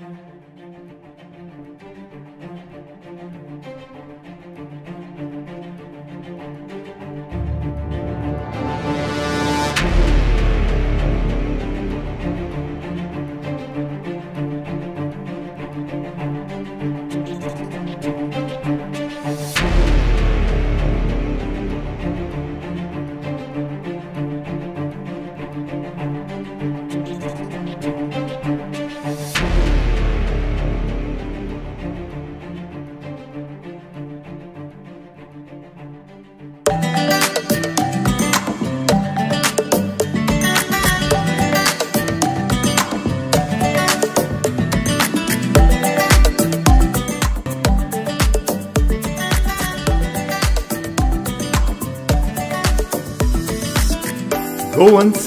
Goans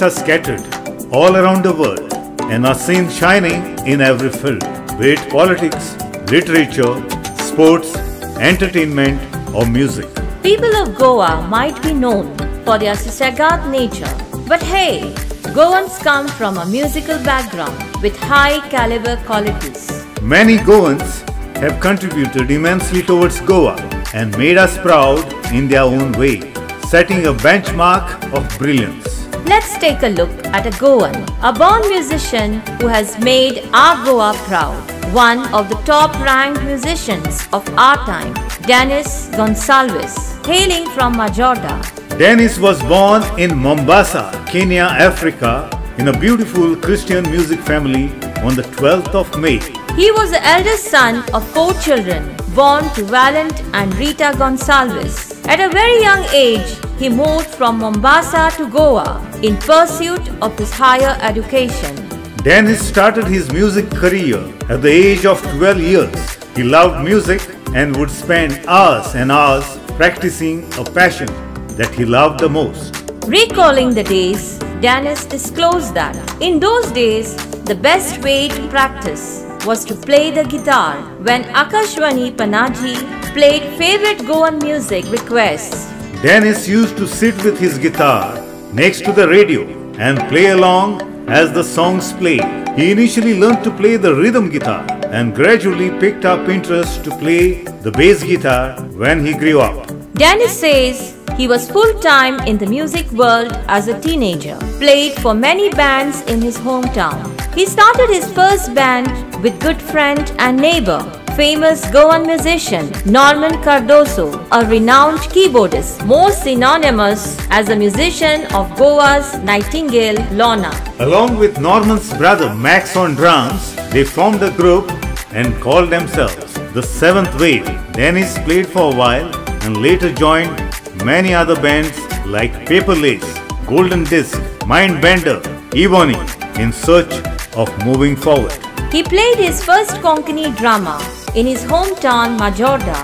are scattered all around the world and are seen shining in every field, be it politics, literature, sports, entertainment or music. People of Goa might be known for their Susagat nature, but hey, Goans come from a musical background with high caliber qualities. Many Goans have contributed immensely towards Goa and made us proud in their own way, setting a benchmark of brilliance. Let's take a look at a Goan, a born musician who has made our Goa proud. One of the top-ranked musicians of our time, Dennis Gonsalves, hailing from Majorda. Dennis was born in Mombasa, Kenya, Africa, in a beautiful Christian music family on the 12th of May. He was the eldest son of 4 children, born to Valente and Rita Gonsalves. At a very young age, he moved from Mombasa to Goa in pursuit of his higher education. Dennis started his music career at the age of 12 years. He loved music and would spend hours and hours practicing a passion that he loved the most. Recalling the days, Dennis disclosed that in those days, the best way to practice was to play the guitar when Akashwani Panaji played favorite Goan music requests. Dennis used to sit with his guitar next to the radio and play along as the songs played. He initially learned to play the rhythm guitar and gradually picked up interest to play the bass guitar when he grew up. Dennis says he was full-time in the music world as a teenager, played for many bands in his hometown. He started his first band with good friend and neighbor, famous Goan musician Norman Cardozo, a renowned keyboardist, more synonymous as a musician of Goa's Nightingale Lorna. Along with Norman's brother Max on drums, they formed a group and called themselves the Seventh Wave. Dennis played for a while and later joined many other bands like Paperless, Golden Disc, Mindbender, Ebony in search of moving forward. He played his first Konkani drama in his hometown Majorda,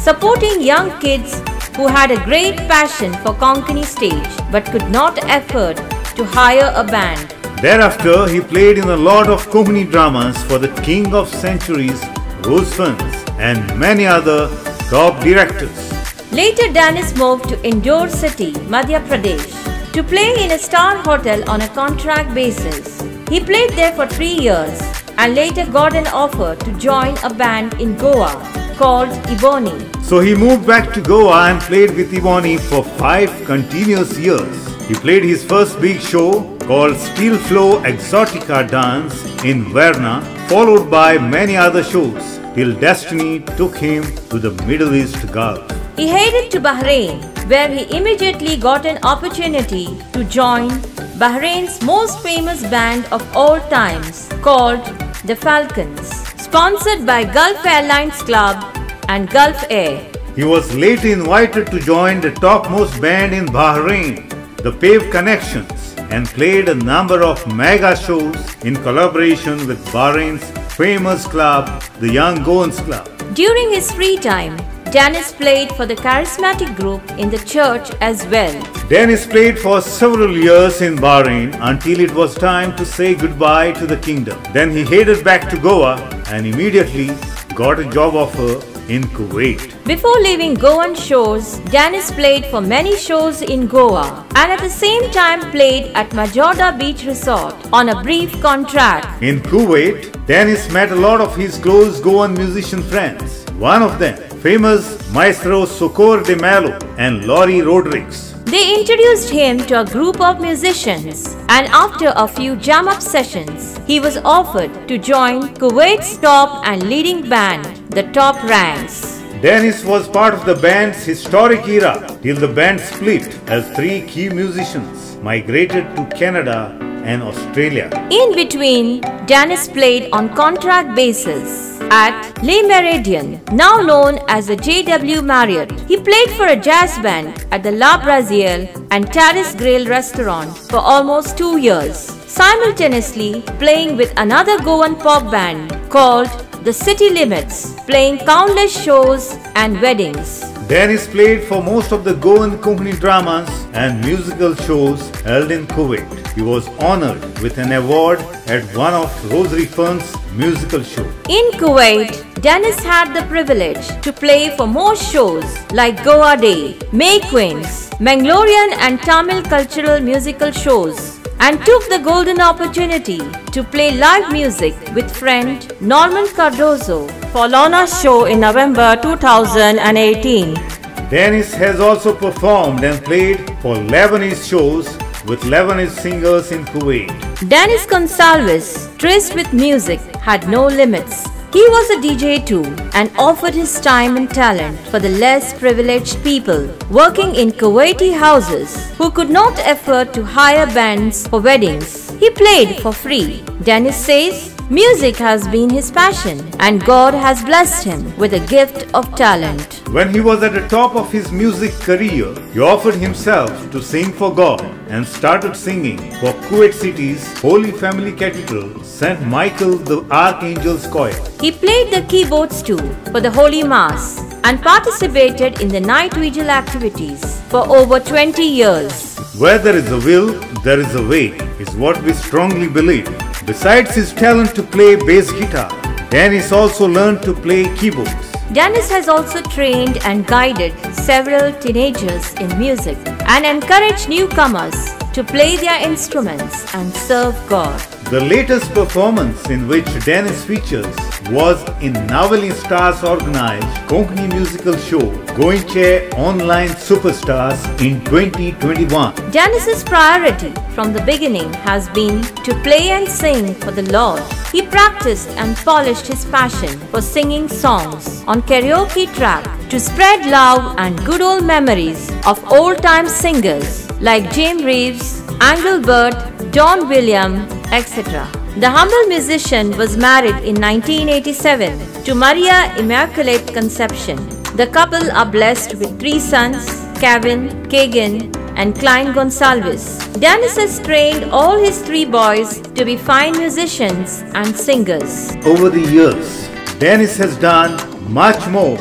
supporting young kids who had a great passion for Konkani stage but could not afford to hire a band. Thereafter, he played in a lot of Konkani dramas for the King of Centuries, Wolfsons and many other top directors. Later, Dennis moved to Indore city, Madhya Pradesh, to play in a star hotel on a contract basis. He played there for 3 years and later got an offer to join a band in Goa called Eboni. So he moved back to Goa and played with Eboni for 5 continuous years. He played his first big show called Steel Floor Exotica Dance in Verna, followed by many other shows till destiny took him to the Middle East Gulf. He headed to Bahrain, where he immediately got an opportunity to join Bahrain's most famous band of all times called the Falcons, sponsored by Gulf Airlines Club and Gulf Air. He was later invited to join the topmost band in Bahrain, the Pave Connections, and played a number of mega shows in collaboration with Bahrain's famous club, the Young Goans Club. During his free time, Dennis played for the charismatic group in the church as well. Dennis played for several years in Bahrain until it was time to say goodbye to the kingdom. Then he headed back to Goa and immediately got a job offer in Kuwait. Before leaving Goan shores, Dennis played for many shows in Goa and at the same time played at Majorda Beach Resort on a brief contract. In Kuwait, Dennis met a lot of his close Goan musician friends. One of them, famous maestro Socor de Mello and Laurie Rodericks. They introduced him to a group of musicians, and after a few jam-up sessions, he was offered to join Kuwait's top and leading band, The Top Ranks. Dennis was part of the band's historic era till the band split as three key musicians migrated to Canada and Australia. In between, Dennis played on contract basis at Le Meridian, now known as the JW Marriott. He played for a jazz band at the La Brazil and Terrace Grill restaurant for almost 2 years, simultaneously playing with another Goan pop band called The City Limits, playing countless shows and weddings. Dennis played for most of the Goan Konkani dramas and musical shows held in Kuwait. He was honored with an award at one of Rosary Fun's musical shows. In Kuwait, Dennis had the privilege to play for more shows like Goa Day, May Queens, Mangalorean and Tamil cultural musical shows, and took the golden opportunity to play live music with friend Norman Cardozo for Lorna's show in November 2018. Dennis has also performed and played for Lebanese shows with Lebanese singers in Kuwait. Dennis Gonsalves, traced with music, had no limits. He was a DJ too and offered his time and talent for the less privileged people working in Kuwaiti houses who could not afford to hire bands for weddings. He played for free. Dennis says music has been his passion and God has blessed him with a gift of talent. When he was at the top of his music career, he offered himself to sing for God and started singing for Kuwait City's Holy Family Cathedral, St. Michael the Archangel's Choir. He played the keyboards too for the Holy Mass and participated in the night vigil activities for over 20 years. Where there is a will, there is a way, is what we strongly believe. Besides his talent to play bass guitar, Dennis also learned to play keyboards. Dennis has also trained and guided several teenagers in music and encouraged newcomers to play their instruments and serve God. The latest performance in which Dennis features was in Navali Stars organized Konkani musical show Goinche Online Superstars in 2021. Dennis's priority from the beginning has been to play and sing for the Lord. He practiced and polished his passion for singing songs on karaoke track to spread love and good old memories of old-time singers like James Reeves, Engelbert, Don William, etc. The humble musician was married in 1987 to Maria Immaculate Conception. The couple are blessed with 3 sons, Kevin, Kagan, and Klein Gonsalves. Dennis has trained all his 3 boys to be fine musicians and singers. Over the years, Dennis has done much more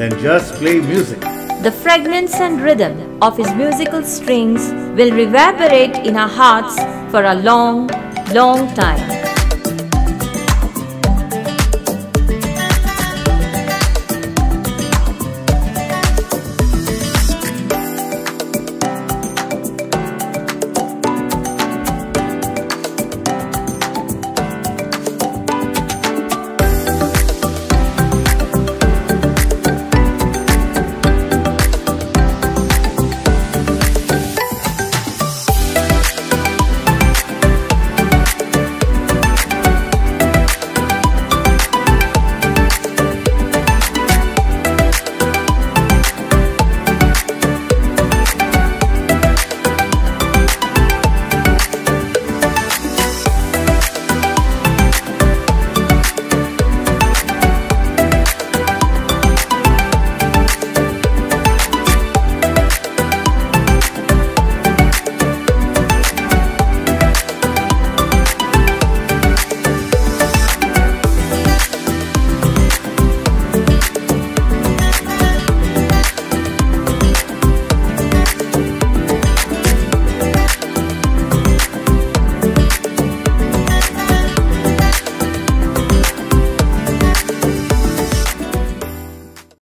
than just play music. The fragrance and rhythm of his musical strings will reverberate in our hearts for a long, long time.